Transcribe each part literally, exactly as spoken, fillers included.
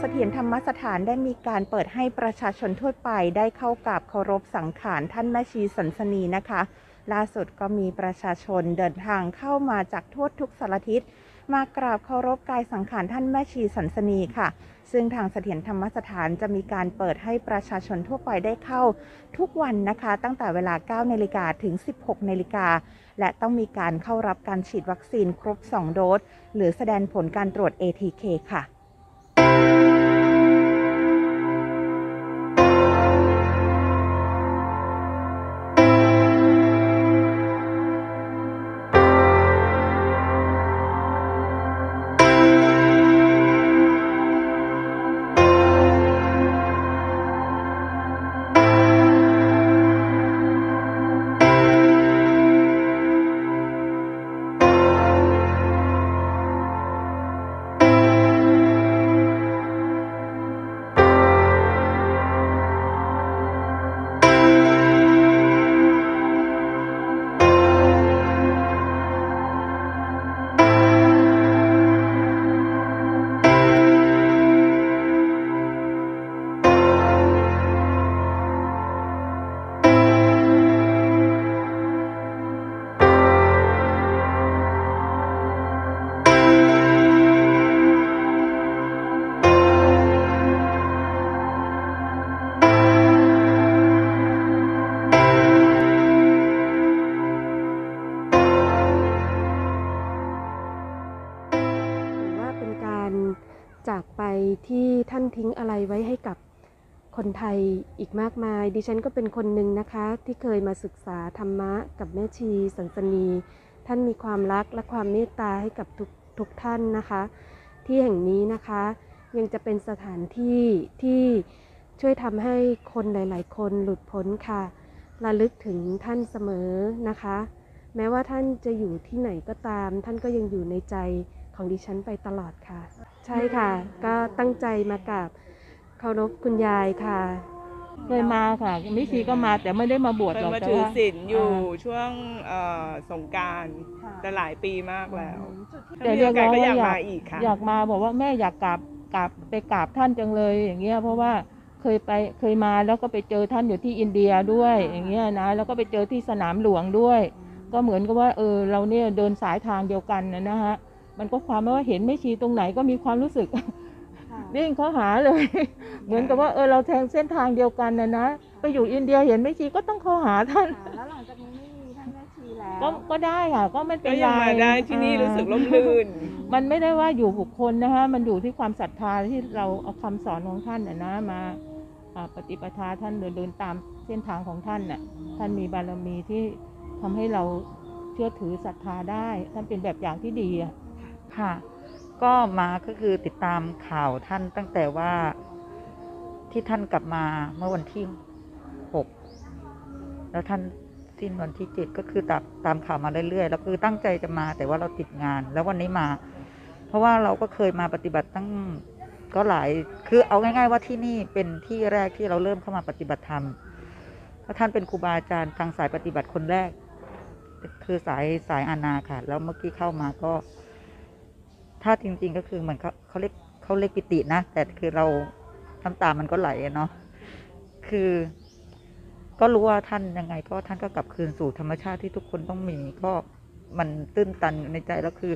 เสถียรธรรมสถานได้มีการเปิดให้ประชาชนทั่วไปได้เข้ากราบเคารพสังขารท่านแม่ชีสันสนีนะคะล่าสุดก็มีประชาชนเดินทางเข้ามาจากทั่วทุกสารทิศมากราบเคารพกายสังขารท่านแม่ชีสันสนีค่ะซึ่งทางเสถียรธรรมสถานจะมีการเปิดให้ประชาชนทั่วไปได้เข้าทุกวันนะคะตั้งแต่เวลาเก้านาฬิกาถึงสิบหกนาฬิกาและต้องมีการเข้ารับการฉีดวัคซีนครบสองโดสหรือแสดงผลการตรวจ เอ ที เค ค่ะจากไปที่ท่านทิ้งอะไรไว้ให้กับคนไทยอีกมากมายดิฉันก็เป็นคนหนึ่งนะคะที่เคยมาศึกษาธรรมะกับแม่ชีสันสนีท่านมีความรักและความเมตตาให้กับทุกทุกท่านนะคะที่แห่งนี้นะคะยังจะเป็นสถานที่ที่ช่วยทำให้คนหลายๆคนหลุดพ้นค่ะระลึกถึงท่านเสมอนะคะแม้ว่าท่านจะอยู่ที่ไหนก็ตามท่านก็ยังอยู่ในใจของดิฉันไปตลอดค่ะใช่ค่ะก็ตั้งใจมากราบเคารพคุณยายค่ะเคยมาค่ะแม่ชีก็มาแต่ไม่ได้มาบวชหรอกแต่ว่าถือศีลอยู่ช่วงสงกรานต์แต่หลายปีมากแล้วแต่เรื่องก็อยากมาอีกค่ะอยากมาบอกว่าแม่อยากกราบกราบไปกราบท่านจังเลยอย่างเงี้ยเพราะว่าเคยไปเคยมาแล้วก็ไปเจอท่านอยู่ที่อินเดียด้วยอย่างเงี้ยนะแล้วก็ไปเจอที่สนามหลวงด้วยก็เหมือนกับว่าเออเราเนี่ยเดินสายทางเดียวกันนะฮะมันก็ความว่าเห็นแม่ชีตรงไหนก็มีความรู้สึกวิ่งเข้าหาเลยเหมือนกับว่าเออเราแทงเส้นทางเดียวกันนะนะไปอยู่อินเดียเห็นแม่ชีก็ต้องเข้าหาท่านแล้วหลังจากนี้ไม่มีท่านแม่ชีแล้วก็ได้ค่ะก็ไม่เป็นไรมาได้ที่นี่รู้สึกร่มรื่นมันไม่ได้ว่าอยู่บุคคลนะฮะมันอยู่ที่ความศรัทธาที่เราเอาคำสอนของท่านนะมาปฏิปทาท่านเดินเดินตามเส้นทางของท่านน่ะท่านมีบารมีที่ทำให้เราเชื่อถือศรัทธาได้ท่านเป็นแบบอย่างที่ดีอ่ะค่ะก็มาก็คือติดตามข่าวท่านตั้งแต่ว่าที่ท่านกลับมาเมื่อวันที่หกแล้วท่านสิ้นวันที่เจ็ดก็คือตามตามข่าวมาเรื่อยๆแล้วคือตั้งใจจะมาแต่ว่าเราติดงานแล้ววันนี้มาเพราะว่าเราก็เคยมาปฏิบัติตั้งก็หลายคือเอาง่ายๆว่าที่นี่เป็นที่แรกที่เราเริ่มเข้ามาปฏิบัติธรรมเพราะท่านเป็นครูบาอาจารย์ทางสายปฏิบัติคนแรกคือสายสายอานาค่ะแล้วเมื่อกี้เข้ามาก็ถ้าจริงๆก็คือเหมือนเขาเขาเรียกเขาเรียกปิตินะแต่คือเราน้ำตามันก็ไหลเนาะคือก็รู้ว่าท่านยังไงก็ท่านก็กลับคืนสู่ธรรมชาติที่ทุกคนต้องมีก็มันตื้นตันในใจแล้วคือ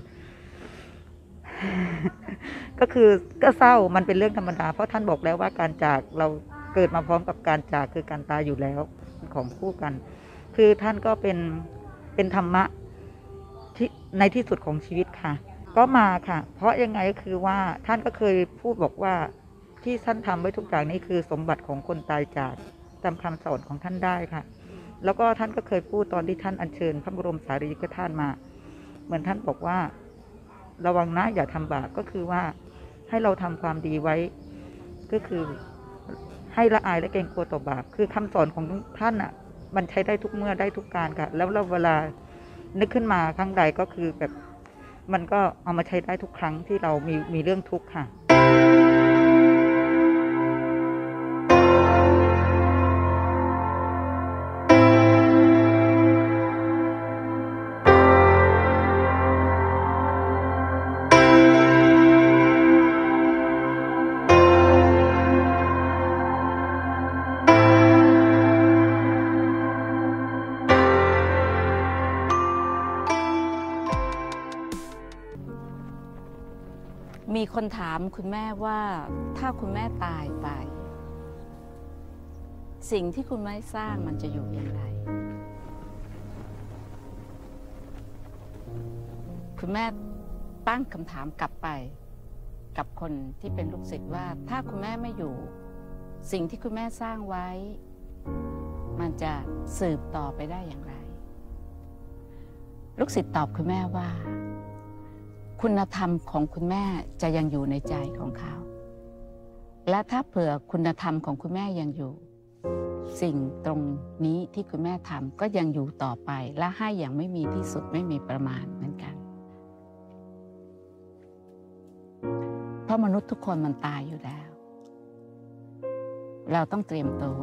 ก็คือก็เศร้ามันเป็นเรื่องธรรมดาเพราะท่านบอกแล้วว่าการจากเราเกิดมาพร้อมกับการจากคือการตายอยู่แล้วของคู่กันคือท่านก็เป็นเป็นธรรมะที่ในที่สุดของชีวิตค่ะก็มาค่ะเพราะยังไงก็คือว่าท่านก็เคยพูดบอกว่าที่ท่านทำไว้ทุกอย่างนี้คือสมบัติของคนตายจากจำคำสอนของท่านได้ค่ะแล้วก็ท่านก็เคยพูดตอนที่ท่านอัญเชิญพระบรมสารีริกธาตุมาเหมือนท่านบอกว่าระวังนะอย่าทำบาปก็คือว่าให้เราทำความดีไว้ก็คือให้ละอายและเกรงกลัวต่อบาปคือคำสอนของท่านอ่ะมันใช้ได้ทุกเมื่อได้ทุกการค่ะแล้วเราเวลานึกขึ้นมาครั้งใดก็คือแบบมันก็เอามาใช้ได้ทุกครั้งที่เรามีมีเรื่องทุกข์ค่ะ มีคนถามคุณแม่ว่าถ้าคุณแม่ตายไปสิ่งที่คุณแม่สร้างมันจะอยู่อย่างไรคุณแม่ตั้งคำถามกลับไปกับคนที่เป็นลูกศิษย์ว่าถ้าคุณแม่ไม่อยู่สิ่งที่คุณแม่สร้างไว้มันจะสืบต่อไปได้อย่างไรลูกศิษย์ตอบคุณแม่ว่าคุณธรรมของคุณแม่จะยังอยู่ในใจของเขาและถ้าเผื่อคุณธรรมของคุณแม่ยังอยู่สิ่งตรงนี้ที่คุณแม่ทำก็ยังอยู่ต่อไปและให้อย่างไม่มีที่สุดไม่มีประมาณเหมือนกันเพราะมนุษย์ทุกคนมันตายอยู่แล้วเราต้องเตรียมตัว